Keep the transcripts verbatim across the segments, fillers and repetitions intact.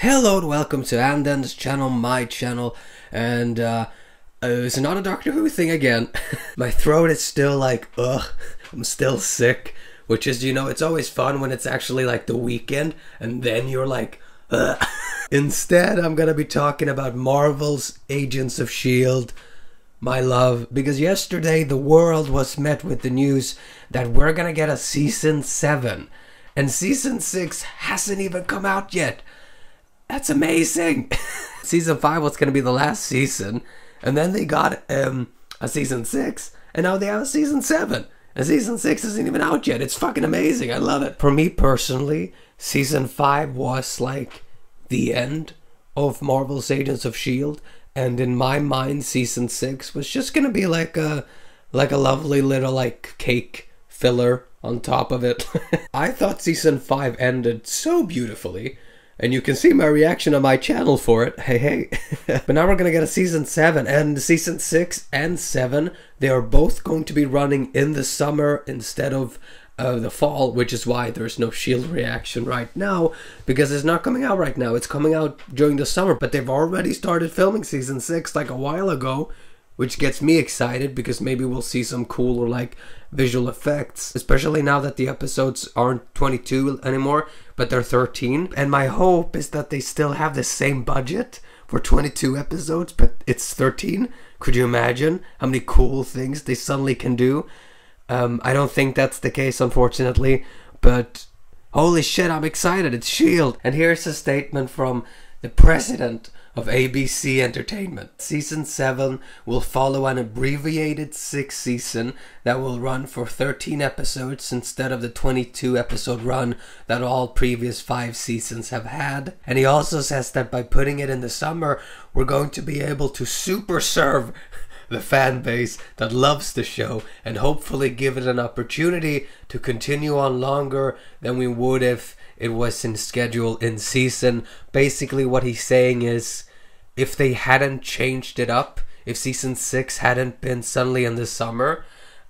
Hello and welcome to Anden's channel, my channel, and uh, it's not a Doctor Who thing again. My throat is still like, ugh, I'm still sick, which is, you know, it's always fun when it's actually like the weekend, and then you're like, ugh. Instead, I'm gonna be talking about Marvel's Agents of S H I E L D, my love, because yesterday the world was met with the news that we're gonna get a season seven, and season six hasn't even come out yet. That's amazing! Season five was gonna be the last season, and then they got um, a season six, and now they have a season seven, and season six isn't even out yet. It's fucking amazing, I love it. For me personally, season five was like the end of Marvel's Agents of S H I E L D, and in my mind, season six was just gonna be like a, like a lovely little like cake filler on top of it. I thought season five ended so beautifully. And you can see my reaction on my channel for it, hey hey. But now we're gonna get a season seven, and season six and seven, they are both going to be running in the summer instead of uh, the fall, which is why there's no S H I E L D reaction right now, because it's not coming out right now, it's coming out during the summer, but they've already started filming season six like a while ago, which gets me excited, because maybe we'll see some cooler like visual effects, especially now that the episodes aren't twenty-two anymore, but they're thirteen. And my hope is that they still have the same budget for twenty-two episodes, but it's thirteen. Could you imagine how many cool things they suddenly can do? Um, I don't think that's the case, unfortunately, but holy shit, I'm excited, it's S H I E L D. And here's a statement from the president of A B C Entertainment. Season seven will follow an abbreviated sixth season that will run for thirteen episodes instead of the twenty-two episode run that all previous five seasons have had. And he also says that by putting it in the summer, we're going to be able to super serve the fan base that loves the show and hopefully give it an opportunity to continue on longer than we would if it was in schedule in season. Basically what he's saying is, if they hadn't changed it up, if season six hadn't been suddenly in the summer,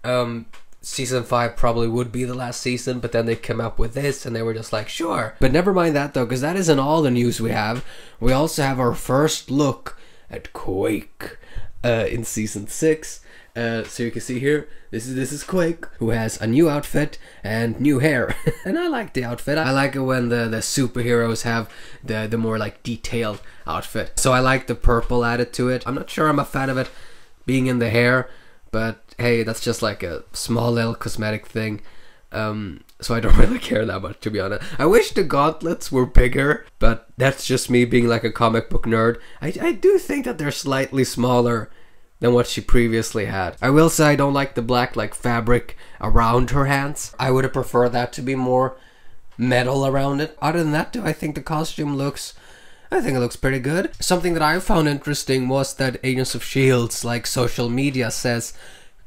um, season five probably would be the last season, but then they came up with this and they were just like, sure. But never mind that though, because that isn't all the news we have. We also have our first look at Quake uh, in season six. Uh, so you can see here, this is this is Quake, who has a new outfit and new hair. And I like the outfit. I like it when the, the superheroes have the, the more like detailed outfit. So I like the purple added to it. I'm not sure I'm a fan of it being in the hair, but hey, that's just like a small little cosmetic thing. Um, so I don't really care that much, to be honest. I wish the gauntlets were bigger, but that's just me being like a comic book nerd. I, I do think that they're slightly smaller than what she previously had. I will say I don't like the black like fabric around her hands. I would have preferred that to be more metal around it. Other than that, do I think the costume looks, I think it looks pretty good. Something that I found interesting was that Agents of S H I E L D's like social media says,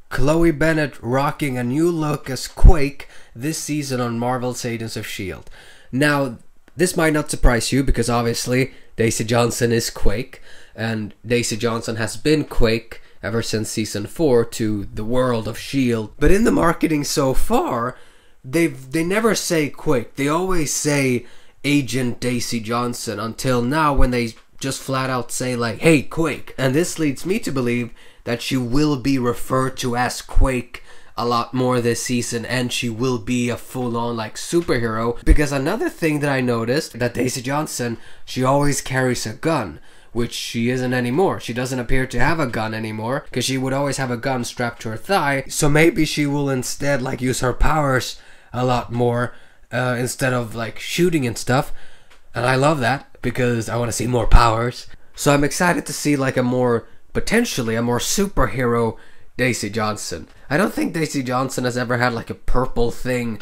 Chloe Bennett rocking a new look as Quake this season on Marvel's Agents of S H I E L D. Now, this might not surprise you because obviously Daisy Johnson is Quake, and Daisy Johnson has been Quake ever since season four to the world of S H I E L D. But in the marketing so far, they've they never say Quake. They always say Agent Daisy Johnson until now, when they just flat out say like, hey, Quake. And this leads me to believe that she will be referred to as Quake a lot more this season, and she will be a full-on like superhero. Because another thing that I noticed, that Daisy Johnson, she always carries a gun, which she isn't anymore. She doesn't appear to have a gun anymore, because she would always have a gun strapped to her thigh. So maybe she will instead like use her powers a lot more uh, instead of like shooting and stuff. And I love that, because I want to see more powers. So I'm excited to see like a more, potentially a more superhero Daisy Johnson. I don't think Daisy Johnson has ever had like a purple thing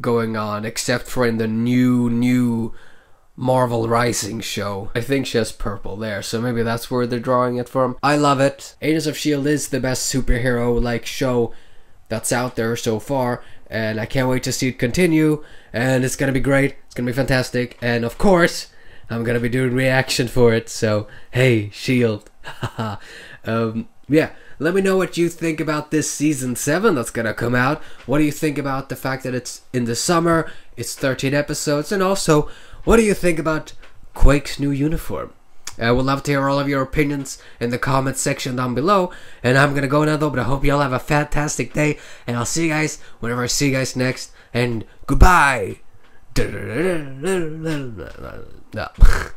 going on, except for in the new, new Marvel Rising show. I think she has purple there, so maybe that's where they're drawing it from. I love it. Agents of S H I E L D is the best superhero like show that's out there so far, and I can't wait to see it continue, and it's gonna be great, it's gonna be fantastic, and of course I'm gonna be doing reaction for it, so hey, S H I E L D. um, yeah, let me know what you think about this season seven that's gonna come out. What do you think about the fact that it's in the summer, it's thirteen episodes, and also, what do you think about Quake's new uniform. I would love to hear all of your opinions in the comments section down below. And I'm gonna go now though, but I hope y'all have a fantastic day. And I'll see you guys whenever I see you guys next. And goodbye! No.